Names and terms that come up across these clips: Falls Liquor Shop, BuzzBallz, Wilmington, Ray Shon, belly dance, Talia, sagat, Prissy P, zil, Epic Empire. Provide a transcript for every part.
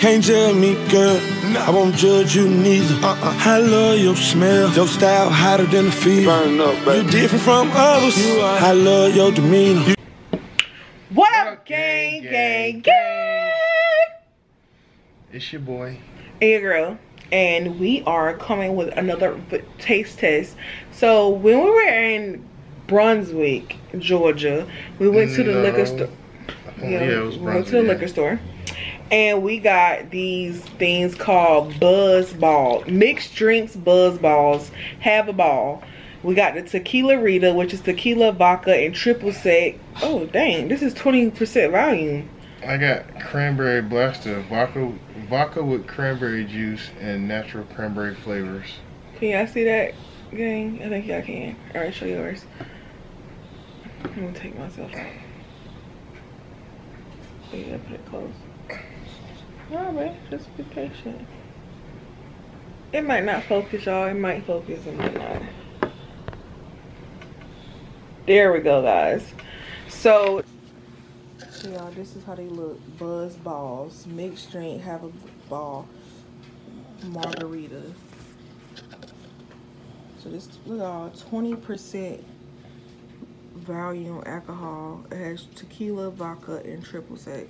Can't judge me, girl. No. I won't judge you neither. I love your smell. Your style hotter than the fever. You're different from others. I love your demeanor. What up, gang, gang, gang? It's your boy. And your girl. And we are coming with another taste test. So when we were in Brunswick, Georgia, we went to the liquor store. Yeah, we went to the liquor store. And we got these things called BuzzBallz. Mixed drinks BuzzBallz. Have a ball. We got the Tequila Rita, which is tequila, vodka, and triple sec. Oh, dang. This is 20% volume. I got cranberry blaster. Vodka with cranberry juice and natural cranberry flavors. Can y'all see that, gang? I think y'all can. All right, show yours. I'm going to take myself out. Yeah, put it close. All right, just be patient. It might not focus, y'all. It might focus, it might not. There we go, guys. So, y'all, this is how they look. BuzzBallz, mixed drink, have a ball, margarita. So this, look, all 20% volume alcohol. It has tequila, vodka, and triple sec.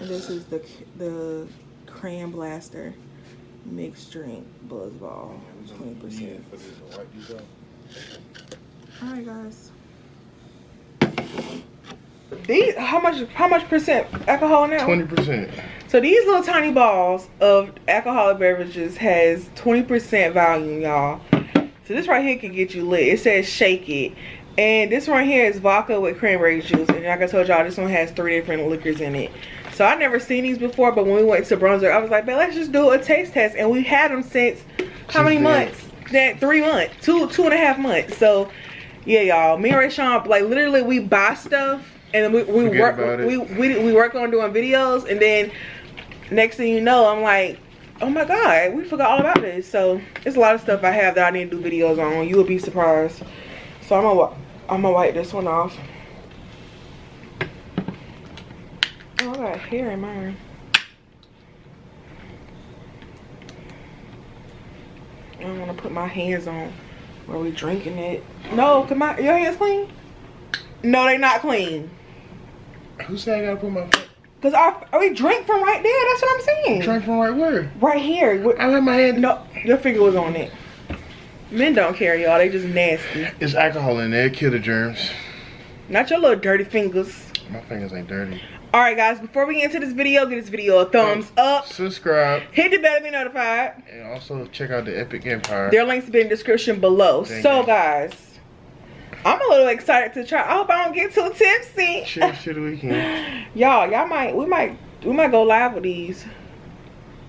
And this is the Cran Blaster mixed drink BuzzBallz, 20%. Alright, guys. These how much percent alcohol now? 20%. So these little tiny balls of alcoholic beverages has 20% volume, y'all. So this right here can get you lit. It says shake it. And this right here is vodka with cranberry juice. And like I told y'all, this one has 3 different liquors in it. So I never seen these before, but when we went to Brunswick, I was like, man, let's just do a taste test. And we had them since how many months? That 3 months, two and a half months. So yeah, y'all, me and Ray Shon, like literally we buy stuff and we work on doing videos, and then next thing you know, I'm like, oh my God, we forgot all about this. So it's a lot of stuff I have that I need to do videos on. You will be surprised. So I'm gonna wipe this one off. Oh, I got hair in mine. I don't want to put my hands on where we drinking it. No, come on. Your hands clean? No, they not clean. Who said I gotta put my? Cause we drink from right there. That's what I'm saying. Drink from right where? Right here. I let my hand. No, your finger was on it. Men don't care, y'all. They just nasty. It's alcohol in there. It kill the germs. Not your little dirty fingers. My fingers ain't dirty. All right, guys. Before we get into this video, give this video a thumbs up. Subscribe. Hit the bell to be notified. And also check out the Epic Empire. Their links will be in the description below. So, guys, I'm a little excited to try. I hope I don't get too tipsy. Cheers to the weekend. y'all we might go live with these.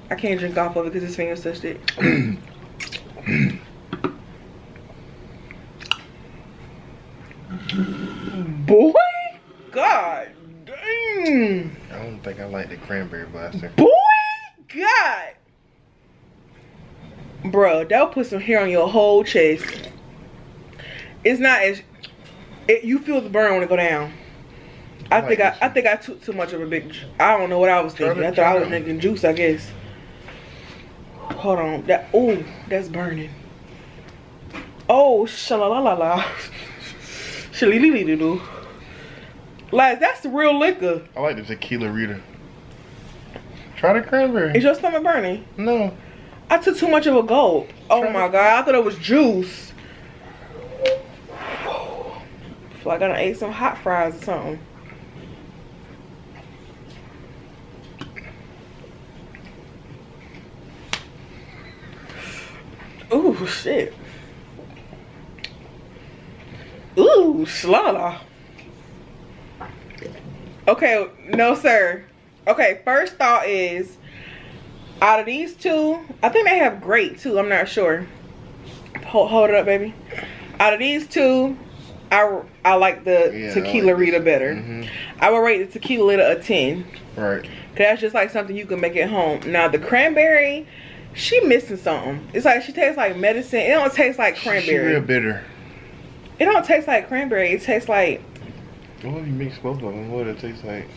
I can't drink off of it because his fingers touched it. Boy, God dang. I don't think I like the cranberry blaster. Boy, God. Bro, that'll put some hair on your whole chest. It's not as you feel the burn when it go down. I think I took too much of a big. I don't know what I was thinking. I thought I was drinking juice, I guess. Hold on, that's burning. Oh, sha-la-la-la-la. Like, that's the real liquor. I like the tequila Rita. Try the cranberry. Is your stomach burning? No. I took too much of a gulp. Oh my God, I thought it was juice. So I gotta eat some hot fries or something. Ooh, shit. Ooh, slala. Okay, no sir. Okay, first thought is, out of these two, I think they have grape too, I'm not sure. Hold it up, baby. Out of these two, I like the tequila Rita better. I would rate the tequila Rita a 10. Right. Cause that's just like something you can make at home. Now the cranberry, she missing something. It's like she tastes like medicine. It don't taste like cranberry. She real bitter. It don't taste like cranberry. It tastes like. What if you mix both of them? What would it taste like?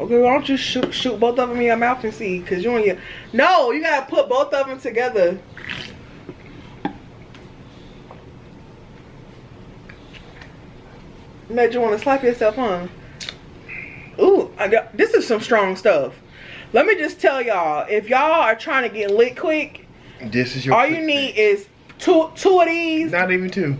Okay, why don't you shoot both of them in your mouth and see? Cause you and your... No, you gotta put both of them together. Made you want to slap yourself, huh? Ooh, this is some strong stuff. Let me just tell y'all, if y'all are trying to get lit quick, this is your. All you need is two of these. Not even two.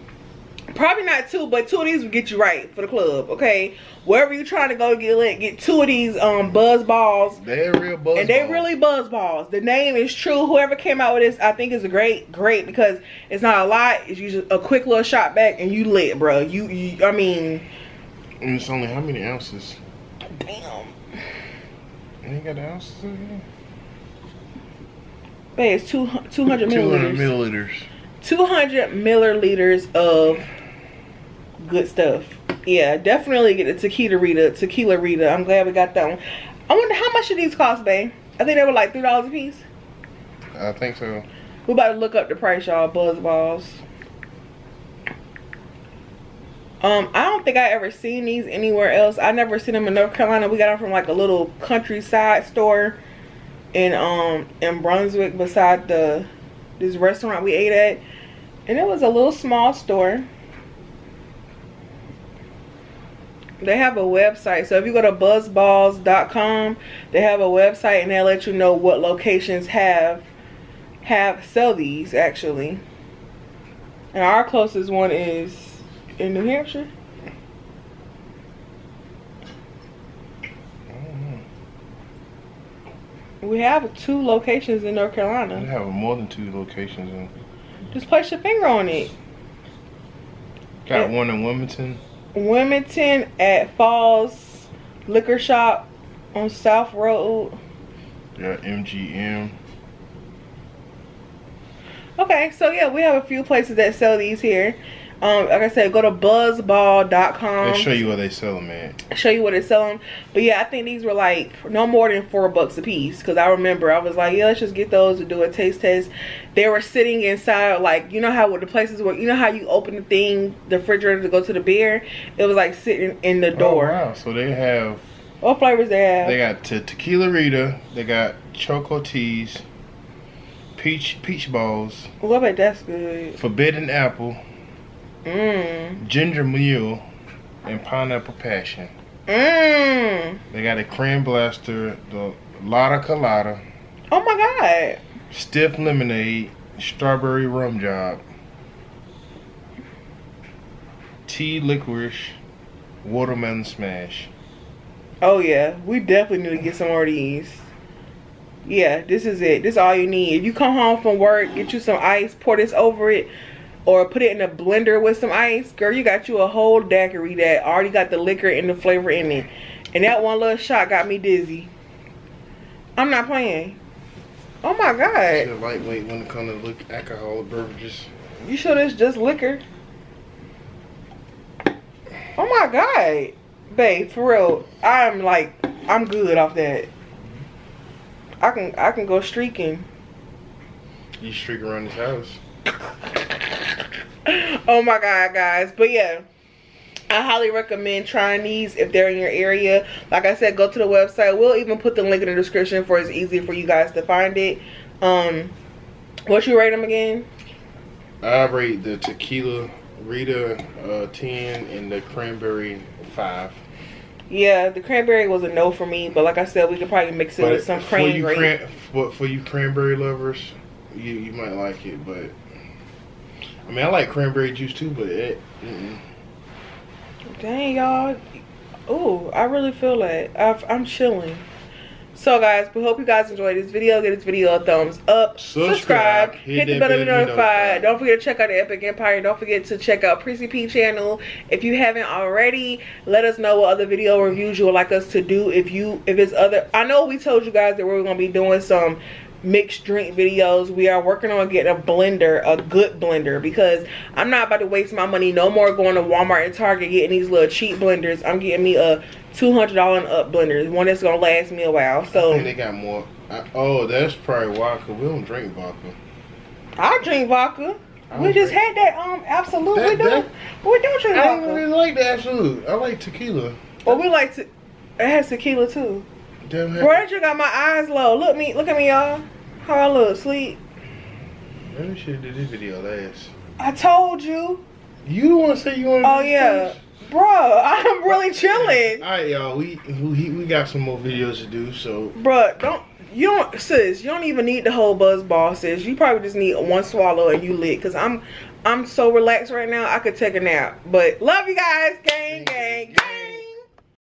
Probably not two, but two of these will get you right for the club, okay? Wherever you're trying to go get lit, get two of these BuzzBallz. They're real BuzzBallz. And they're really BuzzBallz. The name is true. Whoever came out with this, I think, is a great because it's not a lot. It's usually a quick little shot back and you lit, bro. You I mean. And it's only how many ounces? Damn. You ain't got the ounces in here? Babe, it's 200 milliliters. 200 milliliters. 200 milliliters of good stuff. Yeah, definitely get the tequila Rita. I'm glad we got that one. I wonder how much do these cost, babe? I think they were like $3 a piece. I think so. We're about to look up the price, y'all. BuzzBallz. I don't think I ever seen these anywhere else. I never seen them in North Carolina. We got them from like a little countryside store in Brunswick beside this restaurant we ate at, and it was a little small store. They have a website, so if you go to BuzzBallz.com, they have a website and they'll let you know what locations sell these actually. And our closest one is in New Hampshire. We have 2 locations in North Carolina. We have more than 2 locations. In. Just place your finger on it. Got one in Wilmington. Wilmington at Falls Liquor Shop on South Road. Yeah, MGM. Okay, so yeah, we have a few places that sell these here. Like I said, go to BuzzBallz.com. They'll show you where they sell them at. Show you where they sell them. But yeah, I think these were like no more than $4 a piece. Because I remember I was like, yeah, let's just get those to do a taste test. They were sitting inside, like, you know how the places were, you know how you open the thing, the refrigerator to go to the beer? It was like sitting in the door. Oh, wow. So they have. What flavors they have? They got Tequila Rita. They got Choco Teas. Peach Balls. Oh, I bet that's good. Forbidden Apple. Ginger Mule and Pineapple Passion. They got a Cream Blaster, the Lotta Colada. Oh my God. Stiff Lemonade, Strawberry Rum Job, Tea Licorice, Watermelon Smash. Oh yeah, we definitely need to get some more of these. Yeah, this is it. This is all you need. If you come home from work, get you some ice, pour this over it. Or put it in a blender with some ice. Girl, you got you a whole daiquiri that already got the liquor and the flavor in it. And that one little shot got me dizzy. I'm not playing. Oh my God. It's a lightweight when it comes to alcoholic beverages. You sure this just liquor? Oh my God. Babe, for real. I'm good off that. I can go streaking. You streak around this house. Oh my God, guys. But yeah, I highly recommend trying these if they're in your area. Like I said, go to the website. We'll even put the link in the description for it's easy for you guys to find it. What you rate them again? I rate the Tequila Rita 10 and the Cranberry 5. Yeah, the Cranberry was a no for me, but like I said, we could probably mix it with some cranberry. But for you Cranberry lovers, you might like it, but... I mean, I like cranberry juice too, but it. Dang, y'all. Ooh, I really feel that. I'm chilling. So, guys, we hope you guys enjoyed this video. Give this video a thumbs up. Subscribe. Hit the bell to be notified. Don't forget to check out the Epic Empire. Don't forget to check out Prissy P channel. If you haven't already, let us know what other video reviews you would like us to do. If it's other. I know we told you guys that we were going to be doing some mixed drink videos. We are working on getting a good blender because I'm not about to waste my money no more going to Walmart and Target getting these little cheap blenders. I'm getting me a $200 and up blender, one that's gonna last me a while. So I think they got more. Oh, that's probably vodka. We don't drink vodka. I drink vodka. We just had that absolute. We don't drink vodka. I don't really like the absolute. I like tequila. Well, we like to. It has tequila too. Damn it. Broderick got my eyes low. Look at me, y'all. How I look, sleep. Man, we should have did this video last. I told you. You don't want to say you want to. Oh yeah, first? Bro. I'm really chilling. All right, y'all. We got some more videos to do. So, bro, sis. You don't even need the whole BuzzBallz, sis. You probably just need one swallow and you lit. Cause I'm so relaxed right now. I could take a nap. But love you guys, gang, gang, gang.